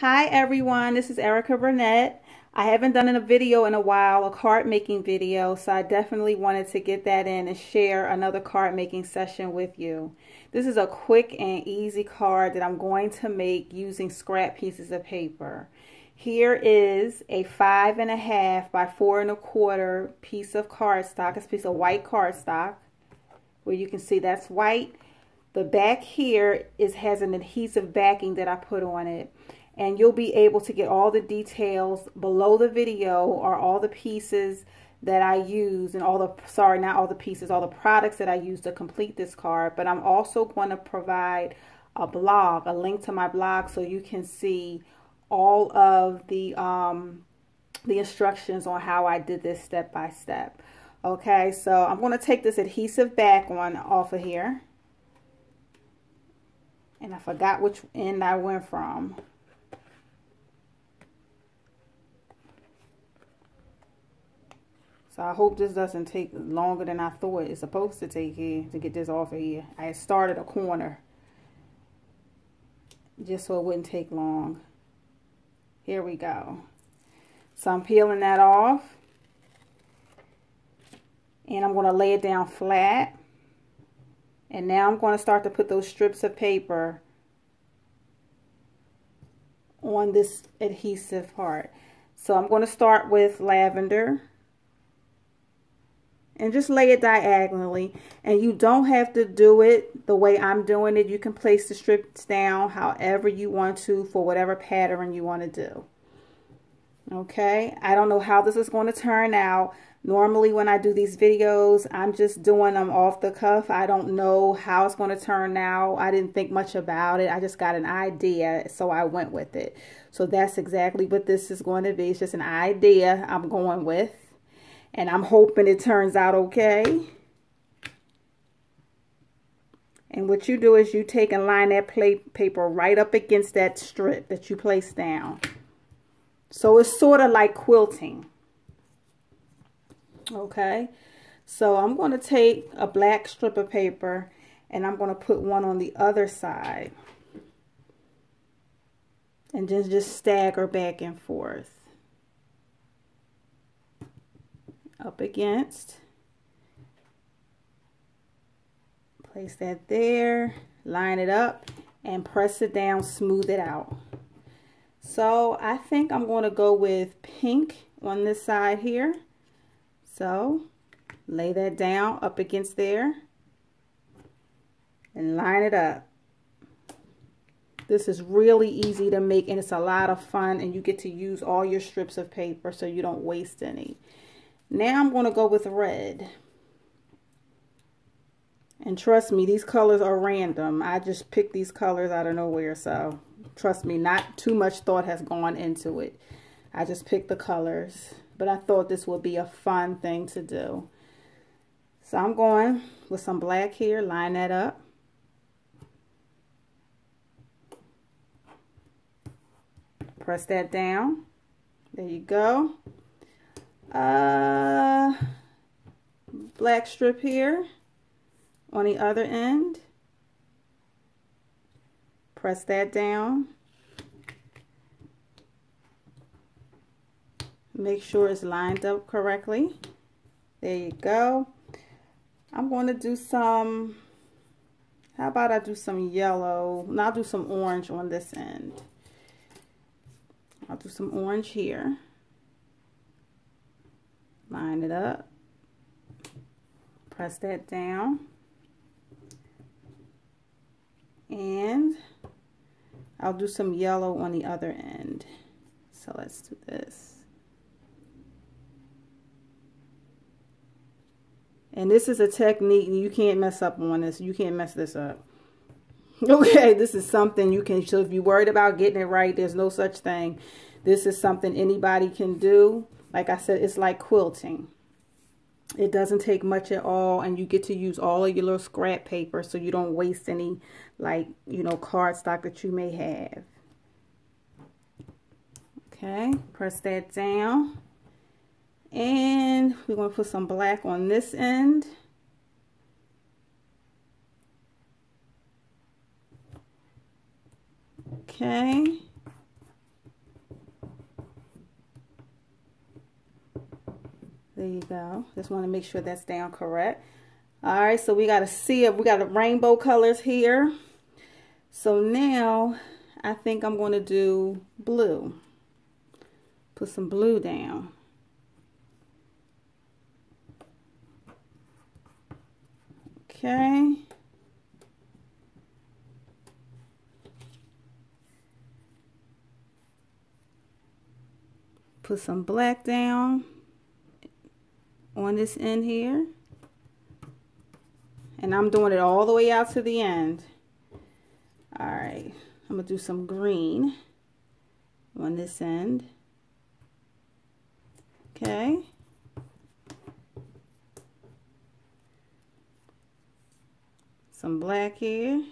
Hi everyone, this is Erika Burnett. I haven't done a video in a while, a card making video, so I definitely wanted to get that in and share another card making session with you. This is a quick and easy card that I'm going to make using scrap pieces of paper. Here is a 5.5 by 4.25 piece of cardstock. It's a piece of white cardstock where you can see that's white. The back here has an adhesive backing that I put on it. And you'll be able to get all the details below the video are all the pieces that I use and all the, sorry, not all the pieces, all the products that I use to complete this card. But I'm also going to provide a blog, a link to my blog, so you can see all of the instructions on how I did this step by step. Okay, so I'm going to take this adhesive back one off of here. And I forgot which end I went from. I hope this doesn't take longer than I thought it's supposed to take here to get this off of here. I started a corner just so it wouldn't take long. Here we go. So I'm peeling that off. And I'm going to lay it down flat. And now I'm going to start to put those strips of paper on this adhesive part. So I'm going to start with lavender. And just lay it diagonally, and you don't have to do it the way I'm doing it. You can place the strips down however you want to for whatever pattern you want to do. Okay, I don't know how this is going to turn out. Normally when I do these videos, I'm just doing them off the cuff. I don't know how it's going to turn out. I didn't think much about it. I just got an idea, so I went with it. So that's exactly what this is going to be. It's just an idea I'm going with. And I'm hoping it turns out okay. And what you do is you take and line that paper right up against that strip that you place down. So it's sort of like quilting. Okay. So I'm going to take a black strip of paper and I'm going to put one on the other side. And then just stagger back and forth. Up against, place that there, line it up, and press it down, smooth it out. So I think I'm going to go with pink on this side here. So lay that down up against there and line it up. This is really easy to make, and it's a lot of fun, and you get to use all your strips of paper so you don't waste any. Now I'm going to go with red. And trust me, these colors are random. I just picked these colors out of nowhere. So trust me, not too much thought has gone into it. I just picked the colors. But I thought this would be a fun thing to do. So I'm going with some black here. Line that up. Press that down. There you go. Black strip here on the other end, press that down, make sure it's lined up correctly. There you go. I'm going to do some, how about I do some yellow, and I'll do some orange on this end. I'll do some orange here. Line it up, press that down, and I'll do some yellow on the other end. So let's do this. And this is a technique, you can't mess up on this. You can't mess this up. Okay, this is something you can, so if you're worried about getting it right, there's no such thing. This is something anybody can do. Like I said, it's like quilting. It doesn't take much at all, and you get to use all of your little scrap paper so you don't waste any, like, you know, cardstock that you may have. Okay, press that down. And we're going to put some black on this end. Okay. you go. Just want to make sure that's down correct. All right, so we got to see if we got the rainbow colors here. So now I think I'm going to do blue. Put some blue down. Okay. Put some black down on this end here. And I'm doing it all the way out to the end. All right, I'm gonna do some green on this end. Okay. Some black here.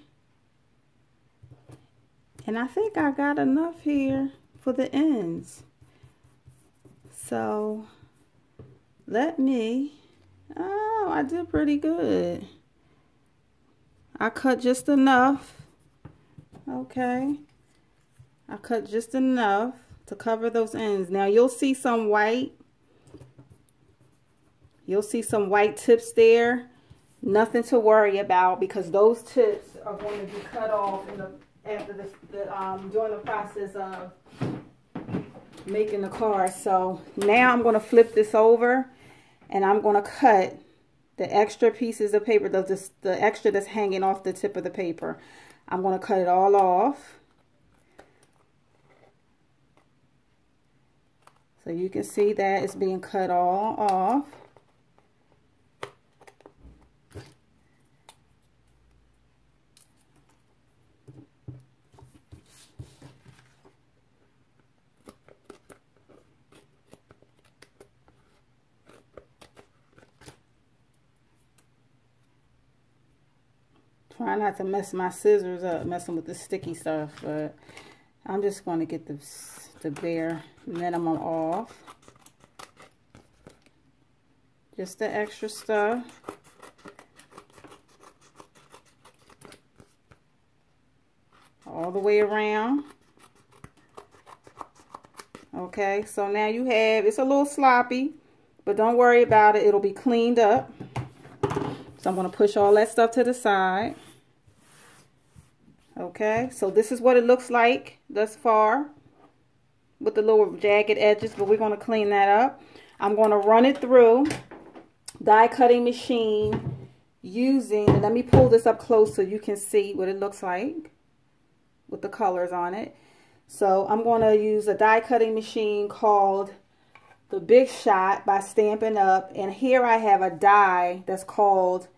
And I think I got enough here for the ends. So let me, oh, I did pretty good. I cut just enough, okay? I cut just enough to cover those ends. Now you'll see some white. You'll see some white tips there. Nothing to worry about because those tips are going to be cut off in the, after during the process of making the card. So now I'm going to flip this over and I'm going to cut the extra pieces of paper, the extra that's hanging off the tip of the paper. I'm going to cut it all off. So you can see that it's being cut all off. Try not to mess my scissors up, messing with the sticky stuff, but I'm just going to get the bare minimum off. Just the extra stuff. All the way around. Okay, so now you have, it's a little sloppy, but don't worry about it. It'll be cleaned up. So I'm going to push all that stuff to the side. Okay, so this is what it looks like thus far with the little jagged edges, but we're going to clean that up. I'm going to run it through die cutting machine using, and let me pull this up close so you can see what it looks like with the colors on it. So I'm going to use a die cutting machine called the Big Shot by Stampin' Up, and here I have a die that's called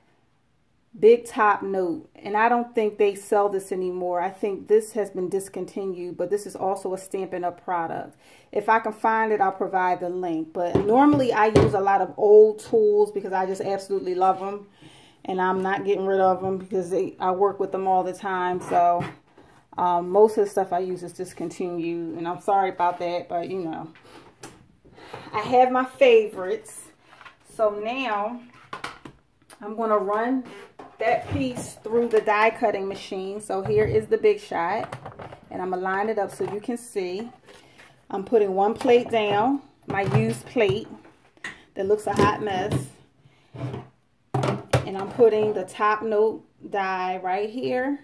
Big Top Note, and I don't think they sell this anymore. I think this has been discontinued, but this is also a Stampin' Up product. If I can find it, I'll provide the link, but normally I use a lot of old tools because I just absolutely love them, and I'm not getting rid of them because I work with them all the time, so most of the stuff I use is discontinued, and I'm sorry about that, but you know. I have my favorites. So now I'm going to run that piece through the die cutting machine. So here is the Big Shot, and I'm going to line it up so you can see. I'm putting one plate down, my used plate that looks a hot mess. And I'm putting the top note die right here.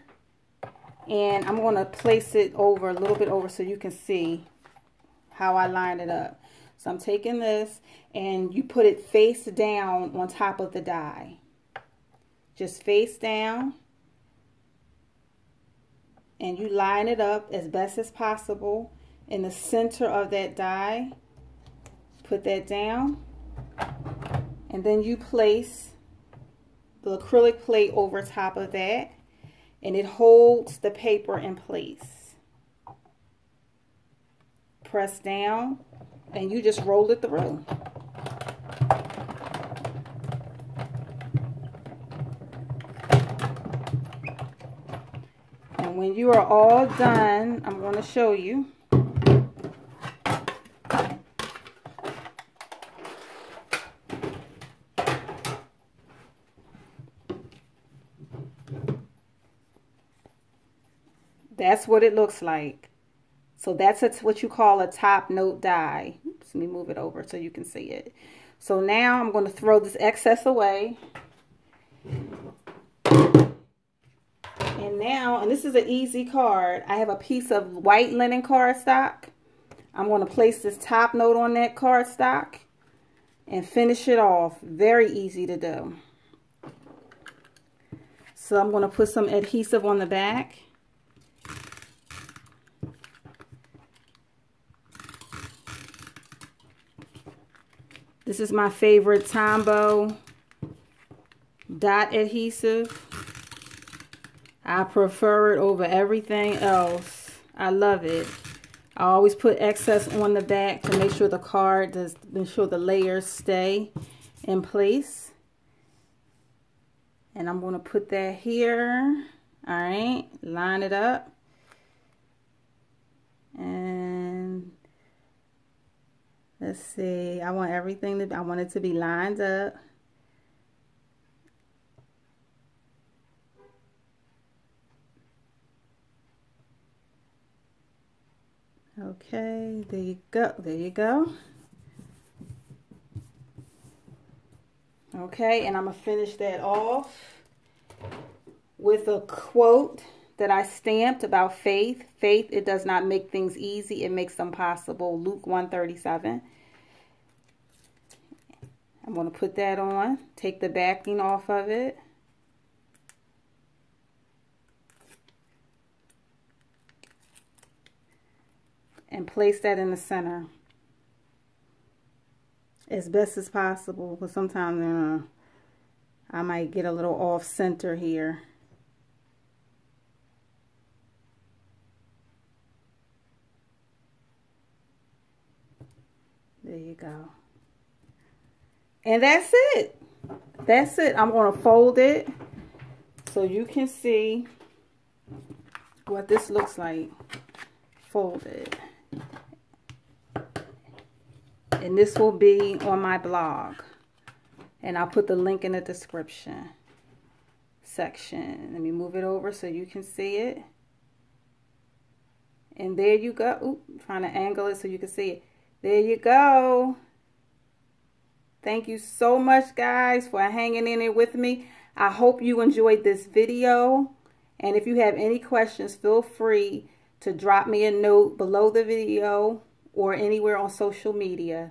And I'm going to place it over, a little bit over, so you can see how I lined it up. So I'm taking this and you put it face down on top of the die. Just face down. And you line it up as best as possible in the center of that die. Put that down. And then you place the acrylic plate over top of that. And it holds the paper in place. Press down. And you just roll it through. And when you are all done, I'm going to show you. That's what it looks like. So that's what you call a top note die. Let me move it over so you can see it. So now I'm going to throw this excess away. And now, and this is an easy card, I have a piece of white linen cardstock. I'm going to place this top note on that cardstock and finish it off. Very easy to do. So I'm going to put some adhesive on the back. This is my favorite Tombow dot adhesive. I prefer it over everything else. I love it. I always put excess on the back to make sure the card does, make sure the layers stay in place. And I'm going to put that here. All right, line it up. And let's see, I want everything to, I want it to be lined up. Okay, there you go, there you go. Okay, and I'm gonna finish that off with a quote that I stamped about faith. Faith, it does not make things easy, it makes them possible. Luke 1:37. I'm gonna put that on, take the backing off of it. And place that in the center as best as possible, because sometimes I might get a little off center here. There you go. And that's it. That's it. I'm going to fold it so you can see what this looks like folded. And this will be on my blog. And I'll put the link in the description section. Let me move it over so you can see it. And there you go. Oop, trying to angle it so you can see it. There you go. Thank you so much, guys, for hanging in there with me. I hope you enjoyed this video. And if you have any questions, feel free to drop me a note below the video or anywhere on social media.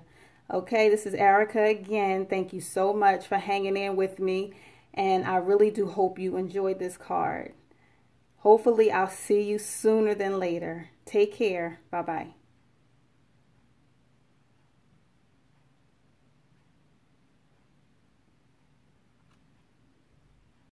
Okay, this is Erika again. Thank you so much for hanging in with me. And I really do hope you enjoyed this card. Hopefully, I'll see you sooner than later. Take care. Bye-bye.